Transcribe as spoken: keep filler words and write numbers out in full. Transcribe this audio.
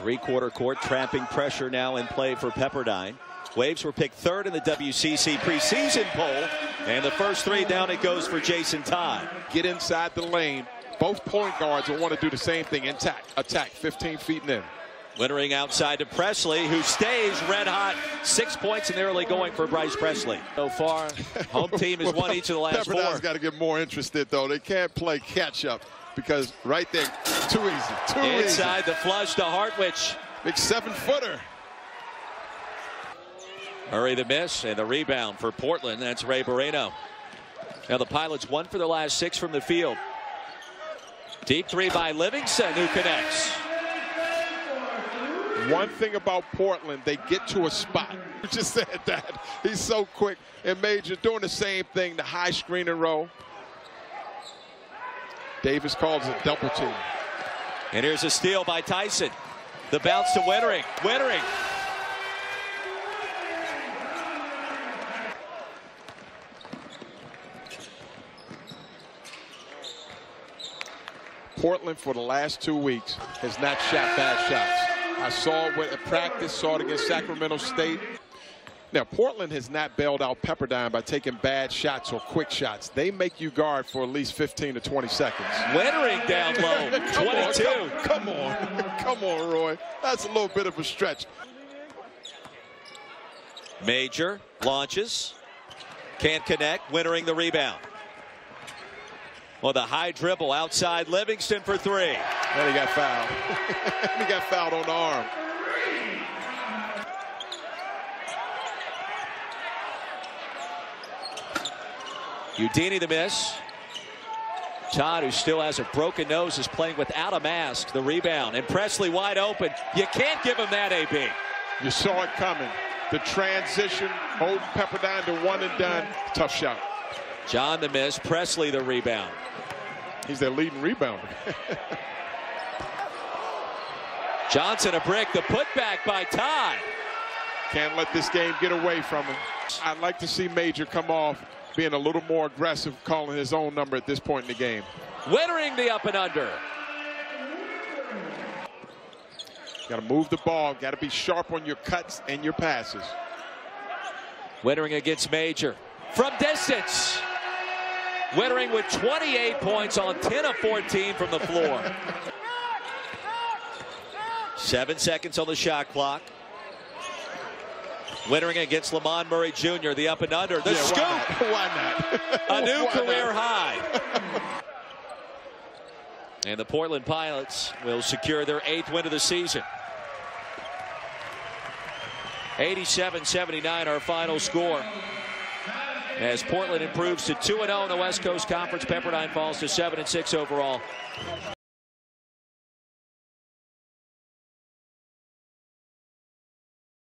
Three-quarter court trapping pressure now in play for Pepperdine. Waves were picked third in the W C C preseason poll. And the first three down it goes for Jason Todd. Get inside the lane. Both point guards will want to do the same thing and attack, attack fifteen feet and in. Wittering outside to Presley, who stays red hot. Six points in the early going for Bryce Presley. So far, home team has won each of the last four. Pepperdine's got to get more interested, though. They can't play catch-up because right there, too easy, too easy. Inside the flush to Hartwich. Big seven-footer. Murray the miss and the rebound for Portland. That's Ray Barino. Now the Pilots won for their last six from the field. Deep three by Livingston, who connects. One thing about Portland, they get to a spot. You just said that. He's so quick. And Major doing the same thing, the high screen and roll. Davis calls a double team. And here's a steal by Tyson. The bounce to Wittering. Wittering. Portland for the last two weeks has not shot bad shots. I saw it at practice, saw it against Sacramento State. Now, Portland has not bailed out Pepperdine by taking bad shots or quick shots. They make you guard for at least fifteen to twenty seconds. Wittering down low, twenty-two. On, come, come on, come on, Roy. That's a little bit of a stretch. Major launches, can't connect, Wittering the rebound. Well, the high dribble outside Livingston for three. And he got fouled. He got fouled on the arm. Udini the miss. Todd, who still has a broken nose, is playing without a mask. The rebound. And Presley wide open. You can't give him that, A B. You saw it coming. The transition, holding Pepperdine to one and done. Tough shot. John the miss, Presley the rebound. He's their leading rebounder. Johnson a brick, the putback by Todd. Can't let this game get away from him. I'd like to see Major come off being a little more aggressive, calling his own number at this point in the game. Wittering the up and under. Got to move the ball, got to be sharp on your cuts and your passes. Wittering against Major. From distance. Wittering with twenty-eight points on ten of fourteen from the floor. Seven seconds on the shot clock. Wittering against Lamont Murray Junior The up and under. The yeah, scoop. Why not? Why not? A new why career not? High. And the Portland Pilots will secure their eighth win of the season. eighty-seven seventy-nine our final score. As Portland improves to two and oh in the West Coast Conference, Pepperdine falls to seven and six overall.